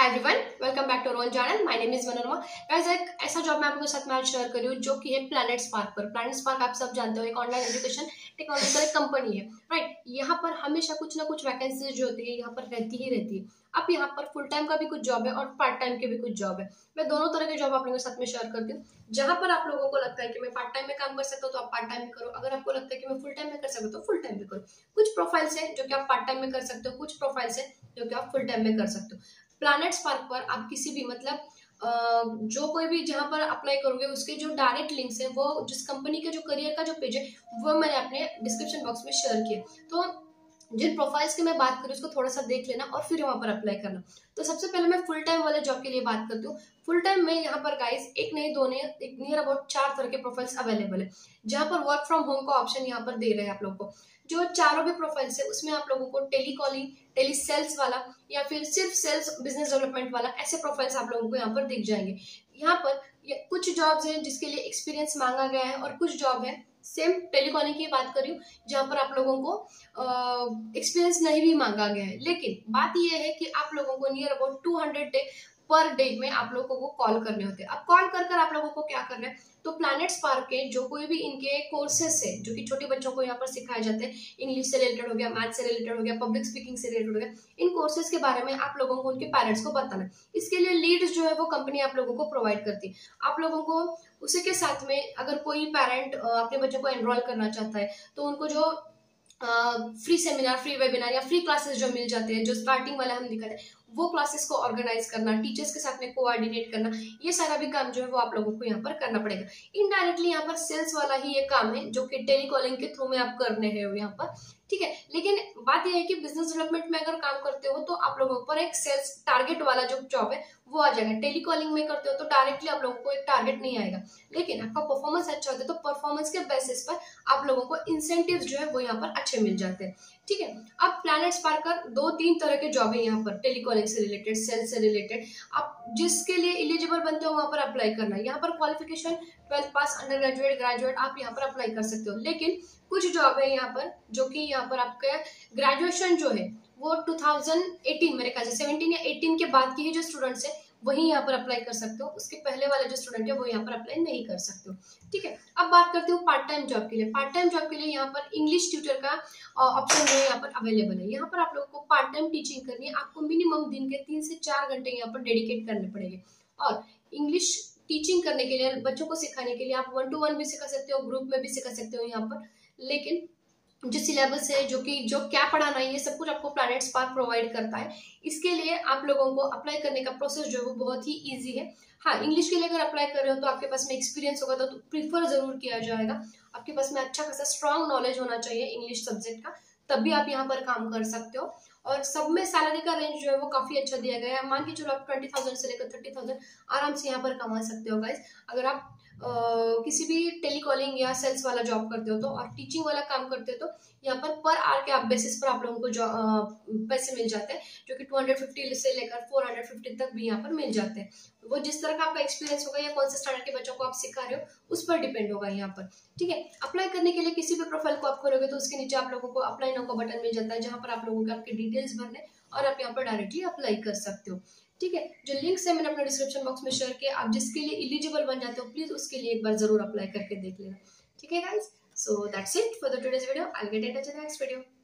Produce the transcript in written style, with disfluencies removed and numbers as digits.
Hi everyone, welcome back to our channel. My name is Manorama. Guys, एक ऐसा job मैं आपके साथ मैं शेयर कर रही हूँ जो कि है प्लैनेटस्पार्क पर। प्लैनेटस्पार्क आप सब जानते हो, एक ऑनलाइन एजुकेशन टेक्नोलॉजी का एक कंपनी है, राइट। यहाँ पर हमेशा कुछ ना कुछ वैकेंसीज जो होती है यहाँ पर रहती ही रहती है। आप यहाँ पर फुल टाइम का भी कुछ जॉब है और पार्ट टाइम के भी कुछ जॉब है। मैं दोनों तरह के जॉब आप लोगों के साथ में शेयर करती हूँ। जहाँ पर आप लोगों को लगता है कि मैं पार्ट टाइम में काम कर सकता हूँ तो आप पार्ट टाइम में करो। अगर आपको लगता है कि मैं फुल टाइम में कर सकता हूँ तो फुल टाइम में करो। कुछ प्रोफाइल्स हैं जो कि आप पार्ट टाइम में कर सकते हो, कुछ प्रोफाइल्स हैं जो कि आप फुल टाइम में कर सकते हो। प्लैनेटस्पार्क पर आप किसी भी मतलब जो कोई भी जहाँ पर अप्लाई करोगे उसके जो डायरेक्ट लिंक्स हैं वो जिस कंपनी के जो करियर का जो पेज है वो मैंने अपने डिस्क्रिप्शन बॉक्स में शेयर किया। तो जिन प्रोफाइल्स की मैं बात करूँ उसको थोड़ा सा देख लेना और फिर वहाँ पर अप्लाई करना। तो सबसे पहले मैं फुल टाइम वाले जॉब के लिए बात करती हूँ। फुल टाइम में यहाँ पर गाइस एक नहीं दो नहीं एक नियर अबाउट 4 तरह के प्रोफाइल्स अवेलेबल है, जहाँ पर वर्क फ्रॉम होम का ऑप्शन यहाँ पर दे रहे हैं आप लोगों को। जो चारों भी प्रोफाइल्स है उसमें आप लोगों को टेलीकॉलिंग, टेली सेल्स वाला या फिर सिर्फ सेल्स बिजनेस डेवलपमेंट वाला, ऐसे प्रोफाइल्स आप लोगों को यहाँ पर दिख जाएंगे। यहाँ पर कुछ जॉब्स हैं जिसके लिए एक्सपीरियंस मांगा गया है और कुछ जॉब है, सेम टेलीकॉलिंग की बात कर रही हूँ, जहाँ पर आप लोगों को एक्सपीरियंस नहीं भी मांगा गया है। लेकिन बात यह है कि आप लोगों को नियर अबाउट 200 पर डे में आप लोगों को कॉल करने होते हैं। अब कॉल कर कर आप लोगों को क्या करना है, तो प्लैनेटस्पार्क के जो कोई भी इनके कोर्सेस है जो कि छोटे बच्चों को यहाँ पर सिखाए जाते हैं, इंग्लिश से रिलेटेड हो गया, मैथ से रिलेटेड हो गया, पब्लिक स्पीकिंग से रिलेटेड हो गया, इन कोर्सेज के बारे में आप लोगों को उनके पेरेंट्स को बताना है। इसके लिए लीड्स जो है वो कंपनी आप लोगों को प्रोवाइड करती है। आप लोगों को उसी के साथ में अगर कोई पेरेंट अपने बच्चों को एनरोल करना चाहता है तो उनको जो फ्री सेमिनार, फ्री वेबिनार या फ्री क्लासेस जो मिल जाते हैं, जो स्टार्टिंग वाला हम दिखाते हैं, वो क्लासेस को ऑर्गेनाइज करना, टीचर्स के साथ में कोऑर्डिनेट करना, ये सारा भी काम जो है वो आप लोगों को यहाँ पर करना पड़ेगा। इनडायरेक्टली यहाँ पर सेल्स वाला ही ये काम है जो कि टेलीकॉलिंग के थ्रू में आप करने हैं यहाँ पर, ठीक है। लेकिन बात यह है कि बिजनेस डेवलपमेंट में अगर काम करते हो तो आप लोगों पर एक सेल्स टारगेट वाला जो जॉब है वो आ जाएगा। टेलीकॉलिंग में करते हो तो डायरेक्टली आप लोगों को एक टारगेट नहीं आएगा, लेकिन आपका परफॉर्मेंस अच्छा होता है तो परफॉर्मेंस के बेसिस पर आप लोगों को इंसेंटिव्स जो है वो यहाँ पर अच्छे मिल जाते हैं, ठीक है। अब प्लैनेटस्पार्क पर 2-3 तरह के जॉब है यहाँ पर, टेलीकॉलिंग से रिलेटेड, सेल्स से रिलेटेड। आप जिसके लिए एलिजिबल बनते हो वहाँ पर अप्लाई करना। यहाँ पर क्वालिफिकेशन 12th पास, अंडर ग्रेजुएट, ग्रेजुएट, आप यहाँ पर अप्लाई कर सकते हो। लेकिन कुछ जॉब है यहाँ पर जो कि यहाँ पर आपका ग्रेजुएशन जो है वो 2018 मेरे ख्याल से 17 या 18 के बाद की ही जो स्टूडेंट्स है वही यहाँ पर अप्लाई कर सकते हो। उसके पहले वाले जो स्टूडेंट है वो यहाँ पर अप्लाई नहीं कर सकते हो, ठीक है। अब बात करते हो पार्ट टाइम जॉब के लिए। पार्ट टाइम जॉब के लिए यहाँ पर इंग्लिश ट्यूटर का ऑप्शन जो है यहाँ पर अवेलेबल है। यहाँ पर आप लोगों को पार्ट टाइम टीचिंग करनी है, आपको मिनिमम दिन के 3 से 4 घंटे यहाँ पर डेडिकेट करने पड़ेंगे। और इंग्लिश टीचिंग करने के लिए, बच्चों को सिखाने के लिए आप 1-to-1 भी सिखा सकते हो, ग्रुप में भी सिखा सकते हो यहाँ पर। लेकिन जो सिलेबस है, जो कि जो क्या पढ़ाना है, ये सब कुछ आपको प्लैनेटस्पार्क प्रोवाइड करता है। इसके लिए आप लोगों को अप्लाई करने का प्रोसेस जो है वो बहुत ही इजी है। हाँ, इंग्लिश के लिए अगर अप्लाई कर रहे हो तो आपके पास में एक्सपीरियंस होगा तो प्रीफर जरूर किया जाएगा। आपके पास में अच्छा खासा स्ट्रांग नॉलेज होना चाहिए इंग्लिश सब्जेक्ट का, तब भी आप यहाँ पर काम कर सकते हो। और सब में सैलरी का रेंज जो है वो काफी अच्छा दिया गया है। मान के चलो आप 20,000 से लेकर 30,000 आराम से यहाँ पर कमा सकते हो गाइस, अगर आप किसी भी टेलीकॉलिंग या सेल्स वाला जॉब करते हो तो, और टीचिंग वाला काम करते हो तो यहाँ पर आर के आप बेसिस पर आप लोगों को पैसे मिल जाते हैं जो कि 250 से लेकर 450 तक भी यहाँ पर मिल जाते हैं। वो जिस तरह का आपका एक्सपीरियंस होगा या कौन से स्टैंडर्ड के बच्चों को आप सिखा रहे हो उस पर डिपेंड होगा यहाँ पर, ठीक है। अप्लाई करने के लिए किसी भी प्रोफाइल को आप खोलोगे तो उसके नीचे आप लोगों को अप्लाई नाउ का बटन मिल जाता है, जहाँ पर आप लोगों के आपके डिटेल्स भरने और आप यहाँ पर डायरेक्टली अप्लाई कर सकते हो, ठीक है। जो लिंक्स है मैंने अपने डिस्क्रिप्शन बॉक्स में शेयर किया, आप जिसके लिए एलिजिबल बन जाते हो प्लीज उसके लिए एक बार जरूर अप्लाई करके देख लेना, ठीक है guys. So that's it for the today's video. I will get in touch in next video.